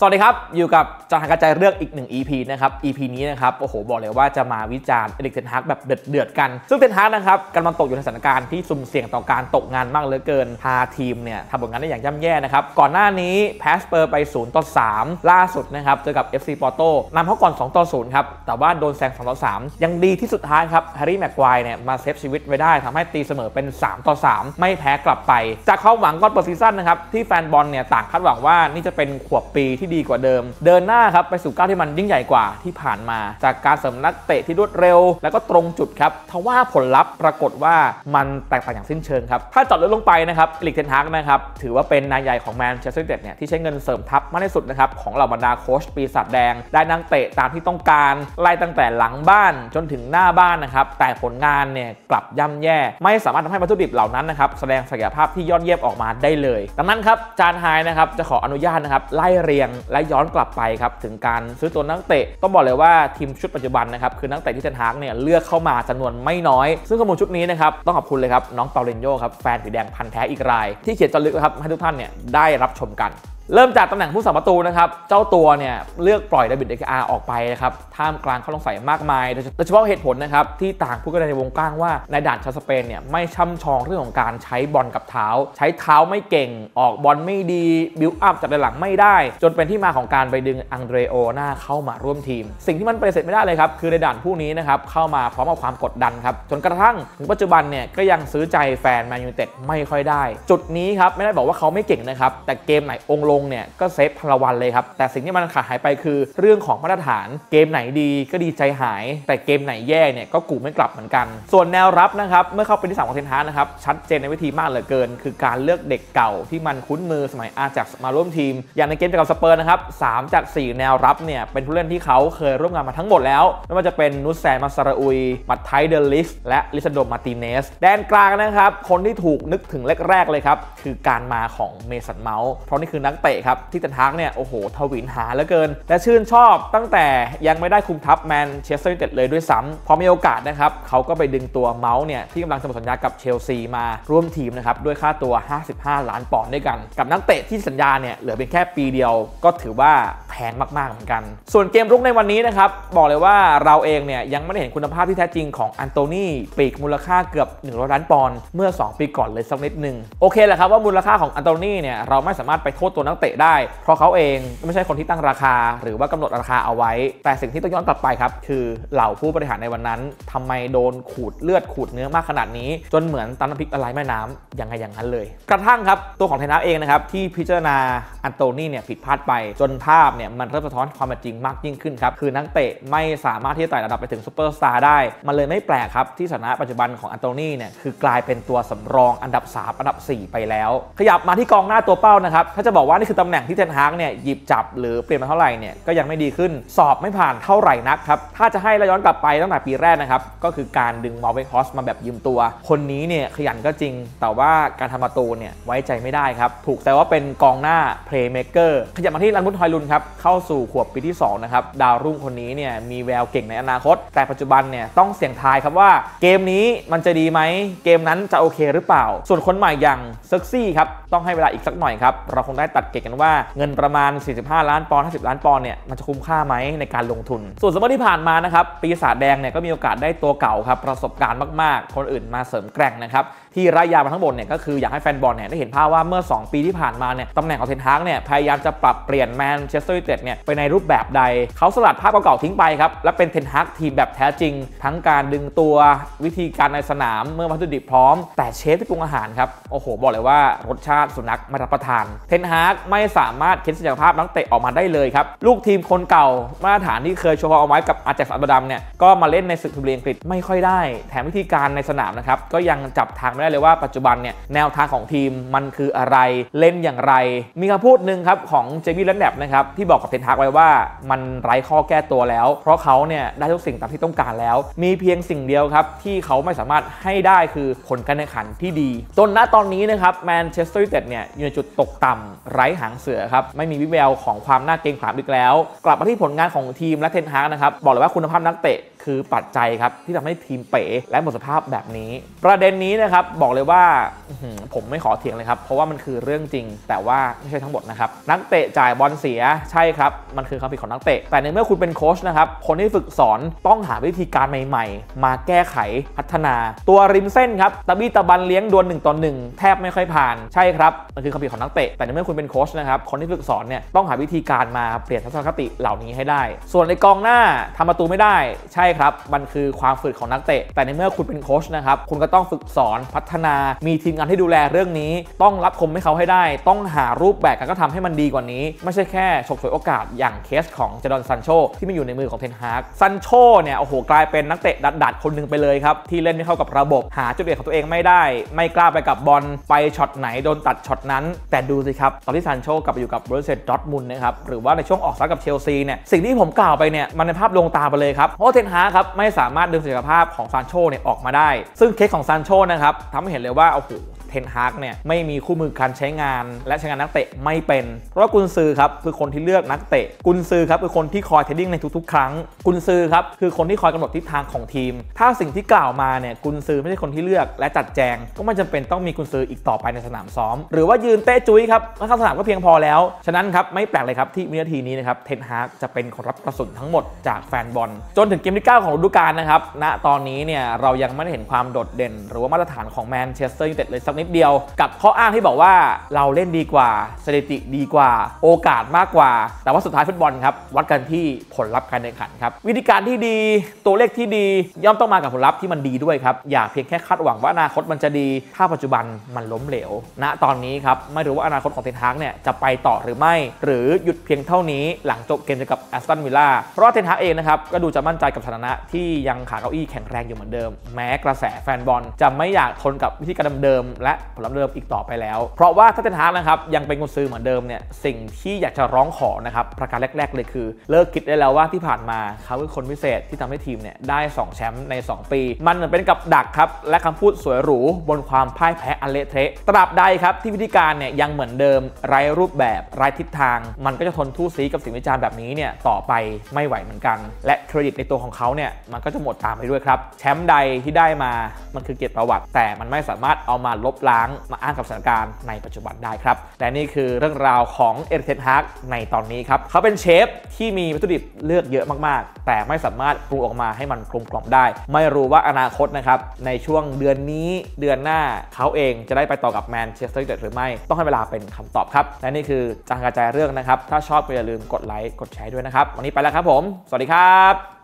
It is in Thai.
สวัสดีครับอยู่กับจอห์น กระจายเรื่องอีก1 EP นะครับ EP นี้นะครับโอ้โหบอกเลยว่าจะมาวิจารณ์เอริก เทนฮากแบบเดือดๆกันซึ่งเทนฮากนะครับกำลังตกอยู่ในสถานการณ์ที่สุ่มเสี่ยงต่อการตกงานมากเหลือเกินพาทีมเนี่ยทำผลงานได้อย่างย่ำแย่นะครับก่อนหน้านี้แพ้สเปอร์ไป0-3ล่าสุดนะครับเจอกับ FC ปอร์โตนำเขาก่อน2-0ครับแต่ว่าโดนแซง2-3ยังดีที่สุดท้ายครับแฮร์รี่แม็กไกวร์เนี่ยมาเซฟชีวิตไว้ได้ทำให้ตีเสมอเป็น3-3ไม่แพ้กลับไปจากความหวังก่อนเปิดซีซั่นนะครับที่แฟนบอลเนี่ยต่างคาดหวังว่านี่จะเป็นขวบปีที่ดีกว่าเดิมเดินหน้าครับไปสู่ก้าวที่มันยิ่งใหญ่กว่าที่ผ่านมาจากการเสริมนักเตะที่รวดเร็วแล้วก็ตรงจุดครับทว่าผลลัพธ์ปรากฏว่ามันแตกต่างอย่างสิ้นเชิงครับถ้าจอดลึกลงไปนะครับเอริก เทนฮากนะครับถือว่าเป็นนายใหญ่ของแมนเชสเตอร์ยูไนเต็ดเนี่ยที่ใช้เงินเสริมทัพมากที่สุดนะครับของเหล่าบรรดาโค้ชปีศาจแดงได้นักเตะตามที่ต้องการไล่ตั้งแต่หลังบ้านจนถึงหน้าบ้านนะครับแต่ผลงานเนี่ยกลับย่ำแย่ไม่สามารถทำให้วัตถุดิบเหล่านั้นนะครับแสดงศักยภาพที่ยอดเยี่ยมออกมาได้เลยดังนั้นครับจานไฮนะครับจะขออนุญาตนะครับไล่เรียงและย้อนกลับไปครับถึงการซื้อตัวนักเตะต้องบอกเลยว่าทีมชุดปัจจุบันนะครับคือนักเตะที่เทนฮากเนี่ยเลือกเข้ามาจำนวนไม่น้อยซึ่งข้อมูลชุดนี้นะครับต้องขอบคุณเลยครับน้องเปาเลนโญ่ครับแฟนผีแดงพันธุ์แท้อีกรายที่เขียนจดลึกครับให้ทุกท่านเนี่ยได้รับชมกันเริ่มจากตำแหน่งผู้สาประตูนะครับเจ้าตัวเนี่ยเลือกปล่อยดาวิด เออาร์ออกไปนะครับท่ามกลางข้อสงสัยมากมายโดยเฉพาะเหตุผลนะครับที่ต่างพูดกันในวงกว้างว่าในด่านชาวสเปนเนี่ยไม่ช่ำชองเรื่องของการใช้บอลกับเท้าใช้เท้าไม่เก่งออกบอลไม่ดีบิลด์อัพจากด้านหลังไม่ได้จนเป็นที่มาของการไปดึงอังเดรโอหน้าเข้ามาร่วมทีมสิ่งที่มันปฏิเสธไม่ได้เลยครับคือในด่านผู้นี้นะครับเข้ามาพร้อมกับความกดดันครับจนกระทั่งถึงปัจจุบันเนี่ยก็ยังซื้อใจแฟนแมนยูไนเต็ดไม่ค่อยได้จุดนี้ครับไม่ได้บอกว่าเขาไม่เก่งนะครับแต่เกมไหนองค์ลงเนี่ยก็เซฟพลวันเลยครับแต่สิ่งที่มันขาดหายไปคือเรื่องของมาตรฐานเกมไหนดีก็ดีใจหายแต่เกมไหนแย่เนี่ยก็กูไม่กลับเหมือนกันส่วนแนวรับนะครับเมื่อเข้าเป็นที่3ของเทนฮากนะครับชัดเจนในวิธีมากเหลือเกินคือการเลือกเด็กเก่าที่มันคุ้นมือสมัยอาแจ็กซ์มาร่วมทีมอย่างในเกมกับสเปอร์นะครับ3 จาก 4แนวรับเนี่ยเป็นผู้เล่นที่เขาเคยร่วมงานมาทั้งหมดแล้วไม่ว่าจะเป็นนุสแซน มาซาราอุย มัตไทเดลิสและลิซาโด มาร์ติเนสแดนกลางนะครับคนที่ถูกนึกถึงแรกๆเลยครับคือการมาของเมสันเมาส์เพราะนี่คือนักเตะครับที่เทนฮากเนี่ยโอ้โหทวินหาเหลือเกินและชื่นชอบตั้งแต่ยังไม่ได้คุมทัพแมนเชสเตอร์ยูไนเต็ดเลยด้วยซ้ำพอมีโอกาสนะครับเขาก็ไปดึงตัวเมาส์เนี่ยที่กำลังจะหมดสัญญากับเชลซีมาร่วมทีมนะครับด้วยค่าตัว55 ล้านปอนด์ด้วยกันกับนักเตะที่สัญญาเนี่ยเหลือเป็นแค่ปีเดียวก็ถือว่าแพงมากๆเหมือนกันส่วนเกมรุกในวันนี้นะครับบอกเลยว่าเราเองเนี่ยยังไม่ได้เห็นคุณภาพที่แท้จริงของอันโตนีปีกมูลค่าเกือบ100 ล้านปอนด์เมื่อ2ปีก่อนเลยสักนิดนึงโอเคแหละครับว่ามูลค่าของอันโตนีเนี่ยเราไม่สามารถไปโทษตัวนักเตะได้เพราะเขาเองไม่ใช่คนที่ตั้งราคาหรือว่ากำหนดราคาเอาไว้แต่สิ่งที่ต้องย้อนกลับไปครับคือเหล่าผู้บริหารในวันนั้นทำไมโดนขูดเลือดขูดเนื้อมากขนาดนี้จนเหมือนตำน้ำพริกอะไรแม่น้ำยังไงอย่างนั้นเลยกระทั่งครับตัวของเทนฮากเองนะครับที่พิจารณาอันโตนีเนี่ยผิดพลาดไปจนภาพเนี่ยมันเริ่มสะท้อนความเป็นจริงมากยิ่งขึ้นครับคือนักเตะไม่สามารถที่จะไต่ระดับไปถึงซูเปอร์สตาร์ได้มันเลยไม่แปลกครับที่สถานะปัจจุบันของอันโตนีเนี่ยคือกลายเป็นตัวสำรองอันดับ3อันดับ4ไปแล้วขยับมาที่กองหน้าตัวเป้านะครับถ้าจะบอกว่านี่คือตำแหน่งที่เทนฮากเนี่ยหยิบจับหรือเปลี่ยนมาเท่าไหร่เนี่ยก็ยังไม่ดีขึ้นสอบไม่ผ่านเท่าไหร่นักครับถ้าจะให้ย้อนกลับไปตั้งแต่ปีแรกนะครับก็คือการดึงมาเวคฮอสมาแบบยืมตัวคนนี้เนี่ยขยันก็จริงแต่ว่าการทำประตูเนี่ยไว้ใจไม่ได้ครับถูกแต่ว่าเป็นกองหน้าเพลย์เมคเกอร์ขยับมาที่รันบุตฮอยลุนครับเข้าสู่ขวบปีที่2นะครับดาวรุ่งคนนี้เนี่ยมีแววเก่งในอนาคตแต่ปัจจุบันเนี่ยต้องเสี่ยงทายครับว่าเกมนี้มันจะดีไหมเกมนั้นจะโอเคหรือเปล่าส่วนคนใหม่อย่างเซ็กซี่ครับต้องให้เวลาอีกสักหน่อยครับเราคงได้ตัดเกตกันว่าเงินประมาณ45 ล้านปอนด์ 50 ล้านปอนด์เนี่ยมันจะคุ้มค่าไหมในการลงทุนส่วนสมมติที่ผ่านมานะครับปีศาจแดงเนี่ยก็มีโอกาสได้ตัวเก่าครับประสบการณ์มากๆคนอื่นมาเสริมแกร่งนะครับที่ระยะมาทั้งหมดเนี่ยก็คืออยากให้แฟนบอลเนี่ยได้เห็นภาพว่าเมื่อ2ปีที่ผ่านมาเนี่ยตำแหน่งของเทนฮากเนี่ยพยายามจะปรับเปลี่ยนแมนเชสเตอร์ยูไนเต็ดเนี่ยไปในรูปแบบใดเขาสลัดภาพเก่าๆทิ้งไปครับและเป็นเทนฮากทีมแบบแท้จริงทั้งการดึงตัววิธีการในสนามเมื่อวัตถุดิบพร้อมแต่เชฟที่ปรุงอาหารครับโอ้โหบอกเลยว่ารสชาติสุนัขไม่รับประทานเทนฮากไม่สามารถเค้นศักยภาพนักเตะออกมาได้เลยครับลูกทีมคนเก่ามาตรฐานที่เคยโชว์เอาไว้กับอาแจ็กซ์อัมสเตอร์ดัมเนี่ยก็มาเล่นในศึกพรีเมียร์ลีกอังกฤษไม่ค่อยได้แถมวิธีการในสนามนะครับก็ยังจับทางไม่ได้เลยว่าปัจจุบันเนี่ยแนวทางของทีมมันคืออะไรเล่นอย่างไรมีคำพูดหนึ่งครับของเจมี่ แรดแนปนะครับที่บอกกับเทนฮากไว้ว่ามันไร้ข้อแก้ตัวแล้วเพราะเขาเนี่ยได้ทุกสิ่งตามที่ต้องการแล้วมีเพียงสิ่งเดียวครับที่เขาไม่สามารถให้ได้คือผลการแข่งขันที่ดีจนณตอนนี้นะครับแมนเชสเตอร์ยูไนเต็ดเนี่ยอยู่ในจุดตกต่ำไร้หางเสือครับไม่มีวิแววของความน่าเกรงขามอีกแล้วกลับมาที่ผลงานของทีมและเทนฮากนะครับบอกเลยว่าคุณภาพนักเตะ คือปัจจัยครับที่ทำให้ทีมเป๋และหมดสภาพแบบนี้ประเด็นนี้นะครับบอกเลยว่าผมไม่ขอเถียงเลยครับเพราะว่ามันคือเรื่องจริงแต่ว่าไม่ใช่ทั้งหมดนะครับนักเตะจ่ายบอลเสียใช่ครับมันคือความผิดของนักเตะแต่ในเมื่อคุณเป็นโค้ชนะครับคนที่ฝึกสอนต้องหาวิธีการใหม่ๆมาแก้ไขพัฒนาตัวริมเส้นครับตะบี้ตะบันเลี้ยงดวล1 ต่อ 1แทบไม่ค่อยผ่านใช่ครับมันคือความผิดของนักเตะแต่ในเมื่อคุณเป็นโค้ชนะครับคนที่ฝึกสอนเนี่ยต้องหาวิธีการมาเปลี่ยนทัศนคติเหล่านี้ให้ได้ส่วนในกองหน้าทำประตูไม่ได้ใช่ครับมันคือความฝืดของนักเตะแต่ในเมื่อคุณเป็นโค้ชนะครับคุณก็ต้องฝึกสอนพัฒนามีทีมงานที่ดูแลเรื่องนี้ต้องรับคมให้เขาให้ได้ต้องหารูปแบบการก็ทำให้มันดีกว่านี้ไม่ใช่แค่ฉกฉวยโอกาสอย่างเคสของเจดอนซันโชที่มันอยู่ในมือของเทนฮากซันโชเนี่ยโอ้โหกลายเป็นนักเตะดัดคนหนึ่งไปเลยครับที่เล่นไม่เข้ากับระบบหาจุดเด่นของตัวเองไม่ได้ไม่กล้าไปกับบอลไปช็อตไหนโดนตัดช็อตนั้นแต่ดูสิครับตอนที่ซันโชกลับไปอยู่กับบรูเซ่ดอร์ทมุนด์นะครับหรือว่าในช่วงออกซ้ายกับเชลซีเนี่ยสิ่งที่ผมกล่าวไปเนี่ยมันในภาพลวงตาไปเลยครับเพราะเทนฮากครับไม่สามารถดึงศักยภาพของซันโชเนี่ยออกมาได้ซึ่งเคสของซันโชนะครับทำให้เห็นเลยว่าโอ้โหเทนฮากเนี่ยไม่มีคู่มือการใช้งานและใช้งานนักเตะไม่เป็นเพราะว่ากุนซือครับคือคนที่เลือกนักเตะกุนซือครับคือคนที่คอยเทรดดิ้งในทุกๆครั้งกุนซือครับคือคนที่คอยกำหนดทิศทางของทีมถ้าสิ่งที่กล่าวมาเนี่ยกุนซือไม่ใช่คนที่เลือกและจัดแจงก็ไม่จำเป็นต้องมีกุนซืออีกต่อไปในสนามซ้อมหรือว่ายืนเตะจุ้ยครับข้างสนามก็เพียงพอแล้วฉะนั้นครับไม่แปลกเลยครับที่วินาทีนี้นะครับเทนฮากจะเป็นคนรับกระสุนทั้งหมดจากแฟนบอลจนถึงเกมที่9ของฤดูกาลนะครับณตอนนี้เนี่ยเรายังไม่ได้เห็นความโดดเด่นหรือว่ามาตรฐานของแมนเชสเตอร์ยูไนเต็ดเลยสักนิดเดียวกับข้ออ้างที่บอกว่าเราเล่นดีกว่าสถิติดีกว่าโอกาสมากกว่าแต่ว่าสุดท้ายฟุตบอลครับวัดกันที่ผลลัพธ์การแข่งขันครับวิธีการที่ดีตัวเลขที่ดีย่อมต้องมากับผลลัพธ์ที่มันดีด้วยครับอย่าเพียงแค่คาดหวังว่าอนาคตมันจะดีถ้าปัจจุบันมันล้มเหลวณตอนนี้ครับไม่รู้ว่าอนาคตของเทนฮากเนี่ยจะไปต่อหรือไม่หรือหยุดเพียงเท่านี้หลังจบเกมกับแอสตันวิลล่าเพราะเทนฮากเองนะครับก็ดูจะมั่นใจกับสถานะที่ยังขาเก้าอี้แข็งแรงอยู่เหมือนเดิมแม้กระแสแฟนบอลจะไม่อยากทนกับวิธีการเดิมและผลลัพธ์เดิมอีกต่อไปแล้วเพราะว่าถ้าเทนฮากนะครับยังเป็นกุนซือเหมือนเดิมเนี่ยสิ่งที่อยากจะร้องขอนะครับประการแรกๆเลยคือเลิกคิดได้แล้วว่าที่ผ่านมาเขาคือคนพิเศษที่ทำให้ทีมเนี่ยได้2แชมป์ใน2ปีมันเหมือนเป็นกับดักครับและคำพูดสวยหรูบนความพ่ายแพ้อันเละเทะตราบใดครับที่วิธีการเนี่ยยังเหมือนเดิมไร้รูปแบบไร้ทิศทางมันก็จะทนทู่สีกับสิ่งวิจารณ์แบบนี้เนี่ยต่อไปไม่ไหวเหมือนกันและเครดิตในตัวของเขาเนี่ยมันก็จะหมดตามไปด้วยครับแชมป์ใดที่ได้มามันคือเกียรติประวัติแต่มันไม่สามารถเอามาลบล้างมาอ้างกับสถานการณ์ในปัจจุบันได้ครับและนี่คือเรื่องราวของเอริก เทนฮากในตอนนี้ครับเขาเป็นเชฟที่มีวัตถุดิบเลือกเยอะมากๆแต่ไม่สามารถปรุงออกมาให้มันกลมกล่อมได้ไม่รู้ว่าอนาคตนะครับในช่วงเดือนนี้เดือนหน้าเขาเองจะได้ไปต่อกับแมนเชสเตอร์ยูไนเต็ดหรือไม่ต้องให้เวลาเป็นคำตอบครับและนี่คือจางกระจายเรื่องนะครับถ้าชอบอย่าลืมกดไลค์กดแชร์ด้วยนะครับวันนี้ไปแล้วครับผมสวัสดีครับ